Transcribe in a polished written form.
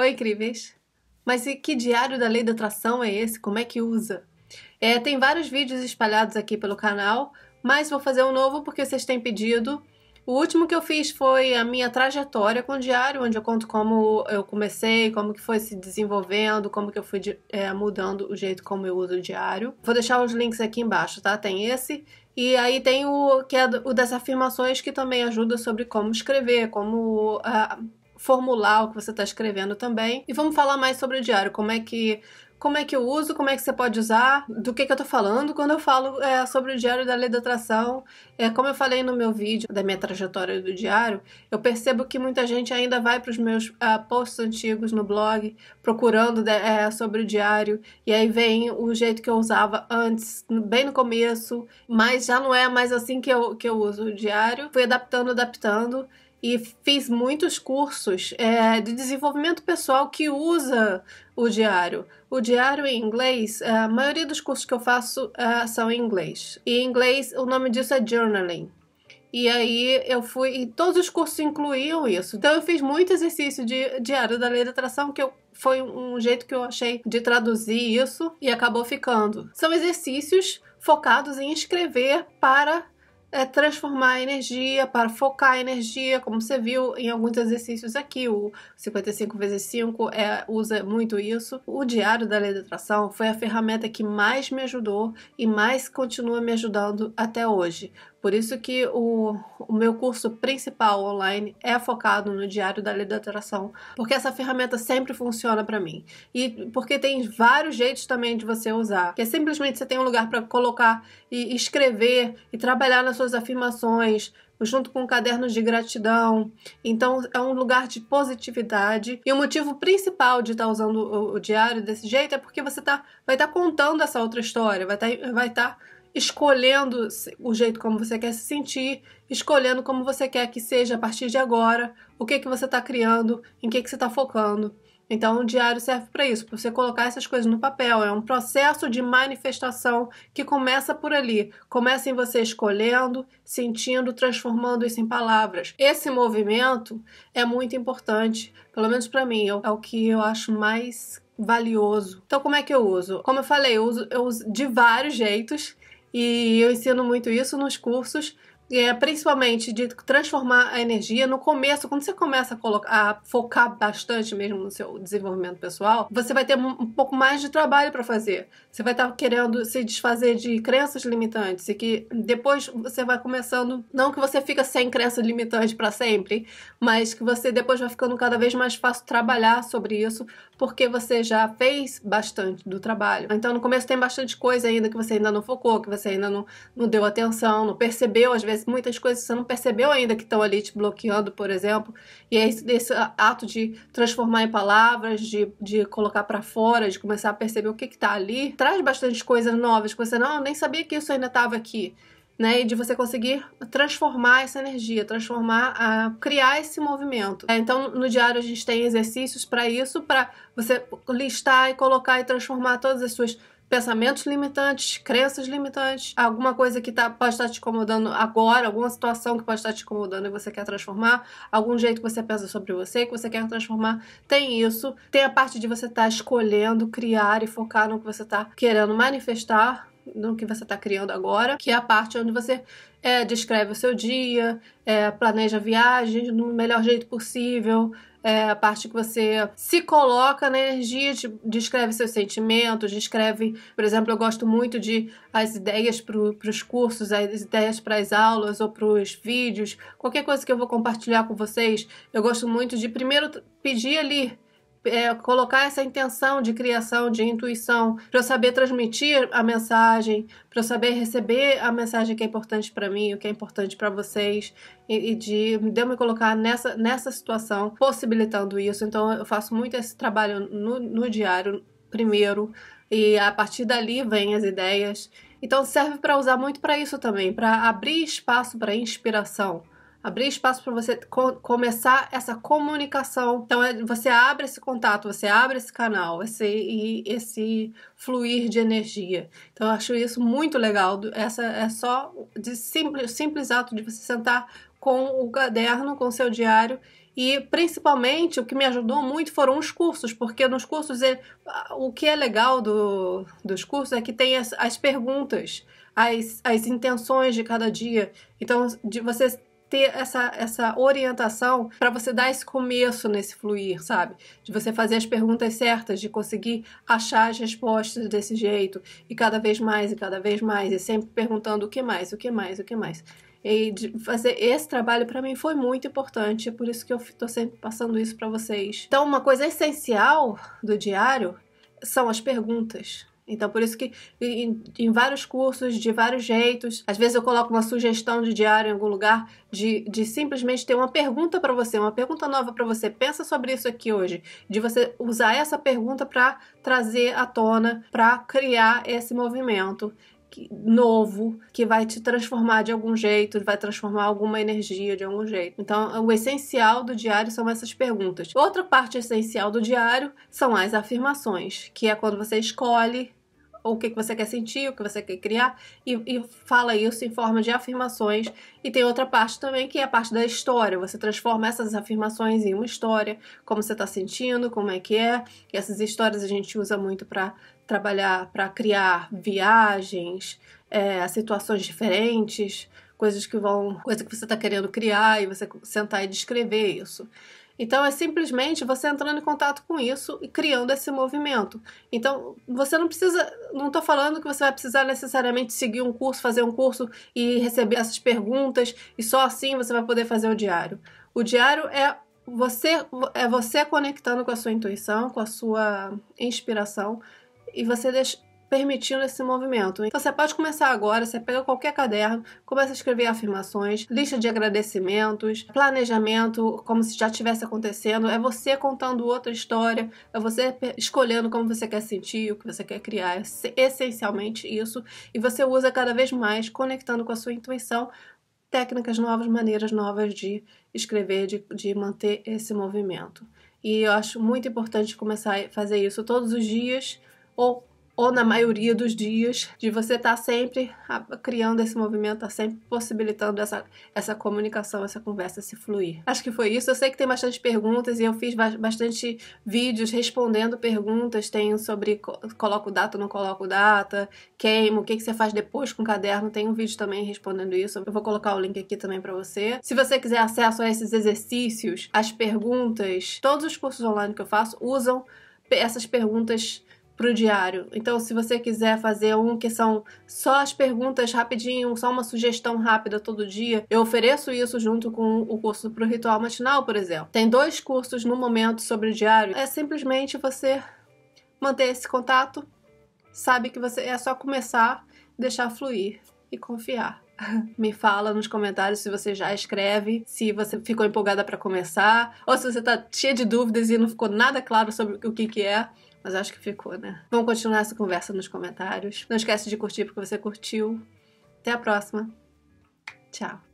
Oi, incríveis! Mas e que diário da lei da atração é esse? Como é que usa? Tem vários vídeos espalhados aqui pelo canal, mas vou fazer um novo porque vocês têm pedido. O último que eu fiz foi a minha trajetória com o diário, onde eu conto como eu comecei, como que foi se desenvolvendo, como que eu fui mudando o jeito como eu uso o diário. Vou deixar os links aqui embaixo, tá? Tem esse. E aí tem o que é o das afirmações, que também ajuda sobre como escrever, como formular o que você está escrevendo também. E vamos falar mais sobre o diário, como é que eu uso, como é que você pode usar, do que eu tô falando quando eu falo sobre o diário da lei da atração. Como eu falei no meu vídeo da minha trajetória do diário, eu percebo que muita gente ainda vai para os meus posts antigos no blog, procurando sobre o diário, e aí vem o jeito que eu usava antes, bem no começo, mas já não é mais assim que eu uso o diário. Fui adaptando, e fiz muitos cursos de desenvolvimento pessoal que usa o diário. O diário em inglês, a maioria dos cursos que eu faço são em inglês. E em inglês o nome disso é journaling. E aí eu fui, e todos os cursos incluíam isso. Então eu fiz muito exercício de diário da lei da atração, que foi um jeito que eu achei de traduzir isso e acabou ficando. São exercícios focados em escrever para transformar a energia, para focar a energia, como você viu em alguns exercícios aqui. O 55x5 usa muito isso. O diário da lei da atração foi a ferramenta que mais me ajudou e mais continua me ajudando até hoje. Por isso que o meu curso principal online é focado no diário da lei da atração, porque essa ferramenta sempre funciona para mim. E porque tem vários jeitos também de você usar, que é simplesmente você tem um lugar para colocar e escrever e trabalhar nas suas afirmações, junto com cadernos de gratidão. Então é um lugar de positividade, e o motivo principal de estar usando o diário desse jeito é porque você vai estar contando essa outra história, vai estar escolhendo o jeito como você quer se sentir, escolhendo como você quer que seja a partir de agora, o que você está criando, em que você está focando. Então o diário serve para isso, para você colocar essas coisas no papel. É um processo de manifestação que começa por ali. Começa em você escolhendo, sentindo, transformando isso em palavras. Esse movimento é muito importante, pelo menos para mim, é o que eu acho mais valioso. Então como é que eu uso? Como eu falei, eu uso de vários jeitos. E eu ensino muito isso nos cursos, principalmente de transformar a energia. No começo, quando você começa a focar bastante mesmo no seu desenvolvimento pessoal, você vai ter um pouco mais de trabalho para fazer. Você vai estar querendo se desfazer de crenças limitantes, e que depois você vai começando, não que você fica sem crença limitante para sempre, mas que você depois vai ficando cada vez mais fácil trabalhar sobre isso, porque você já fez bastante do trabalho. Então no começo tem bastante coisa ainda que você ainda não focou, que você ainda não deu atenção, não percebeu. Às vezes muitas coisas você não percebeu ainda que estão ali te bloqueando, por exemplo. E é esse ato de transformar em palavras, de colocar para fora, de começar a perceber o que está ali, traz bastante coisas novas que você nem sabia que isso ainda estava aqui, né? E de você conseguir transformar essa energia, criar esse movimento. Então no diário a gente tem exercícios para isso, para você listar e colocar e transformar todas as suas pensamentos limitantes, crenças limitantes, alguma coisa que pode estar te incomodando agora, alguma situação que pode estar te incomodando e você quer transformar, algum jeito que você pensa sobre você, que você quer transformar. Tem isso, tem a parte de você estar escolhendo, criar e focar no que você está querendo manifestar, no que você está criando agora, que é a parte onde você descreve o seu dia, planeja viagens no melhor jeito possível, a parte que você se coloca na energia, descreve seus sentimentos, descreve, por exemplo, eu gosto muito de as ideias para os cursos, as ideias para as aulas ou para os vídeos, qualquer coisa que eu vou compartilhar com vocês, eu gosto muito de primeiro pedir ali, colocar essa intenção de criação, de intuição, para eu saber transmitir a mensagem, para eu saber receber a mensagem que é importante para mim, o que é importante para vocês, e de eu me colocar nessa situação, possibilitando isso. Então eu faço muito esse trabalho no diário primeiro, e a partir dali vem as ideias. Então serve para usar muito para isso também, para abrir espaço para inspiração. Abrir espaço para você começar essa comunicação. Então você abre esse contato, você abre esse canal, esse fluir de energia. Então eu acho isso muito legal. Essa é só de simples ato de você sentar com o caderno, com o seu diário, E, principalmente, o que me ajudou muito foram os cursos, porque nos cursos, o que é legal dos cursos é que tem as perguntas, as intenções de cada dia. Então, de você ter essa orientação para você dar esse começo nesse fluir, sabe? De você fazer as perguntas certas, de conseguir achar as respostas desse jeito, e cada vez mais, e cada vez mais, e sempre perguntando o que mais, o que mais, o que mais. E de fazer esse trabalho para mim foi muito importante, é por isso que eu estou sempre passando isso para vocês. Então, uma coisa essencial do diário são as perguntas. Então, por isso que em vários cursos, de vários jeitos, às vezes eu coloco uma sugestão de diário em algum lugar, de simplesmente ter uma pergunta para você, uma pergunta nova para você. Pensa sobre isso aqui hoje, de você usar essa pergunta para trazer à tona, para criar esse movimento novo, que vai te transformar de algum jeito, vai transformar alguma energia de algum jeito. Então, o essencial do diário são essas perguntas. Outra parte essencial do diário são as afirmações, que é quando você escolhe o que você quer sentir, o que você quer criar, e fala isso em forma de afirmações. E tem outra parte também, que é a parte da história. Você transforma essas afirmações em uma história, como você está sentindo, como é que é. E essas histórias a gente usa muito para trabalhar, para criar viagens, situações diferentes, coisas que você está querendo criar, e você sentar e descrever isso. Então, é simplesmente você entrando em contato com isso e criando esse movimento. Então, você não precisa... Não estou falando que você vai precisar necessariamente seguir um curso, fazer um curso e receber essas perguntas, e só assim você vai poder fazer o diário. O diário é você conectando com a sua intuição, com a sua inspiração, e você permitindo esse movimento. Então, você pode começar agora, você pega qualquer caderno, começa a escrever afirmações, lista de agradecimentos, planejamento, como se já estivesse acontecendo, é você contando outra história, é você escolhendo como você quer sentir, o que você quer criar, é essencialmente isso, e você usa cada vez mais, conectando com a sua intuição, técnicas novas, maneiras novas de escrever, de manter esse movimento. E eu acho muito importante começar a fazer isso todos os dias, ou na maioria dos dias, de você estar sempre criando esse movimento, estar sempre possibilitando essa comunicação, essa conversa se fluir. Acho que foi isso. Eu sei que tem bastante perguntas, e eu fiz bastante vídeos respondendo perguntas. Tem sobre coloco data ou não coloco data, queimo, o que você faz depois com o caderno. Tem um vídeo também respondendo isso. Eu vou colocar o link aqui também para você. Se você quiser acesso a esses exercícios, as perguntas, todos os cursos online que eu faço usam essas perguntas para o diário. Então, se você quiser fazer um que são só as perguntas rapidinho, só uma sugestão rápida todo dia, eu ofereço isso junto com o curso para o Ritual Matinal, por exemplo. Tem 2 cursos no momento sobre o diário. É simplesmente você manter esse contato, sabe que você é só começar, deixar fluir e confiar. Me fala nos comentários se você já escreve, se você ficou empolgada para começar, ou se você está cheia de dúvidas e não ficou nada claro sobre o que é. Mas acho que ficou, né? Vamos continuar essa conversa nos comentários. Não esquece de curtir porque você curtiu. Até a próxima. Tchau.